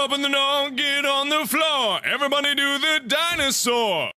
Up in the dog, get on the floor. Everybody do the dinosaur.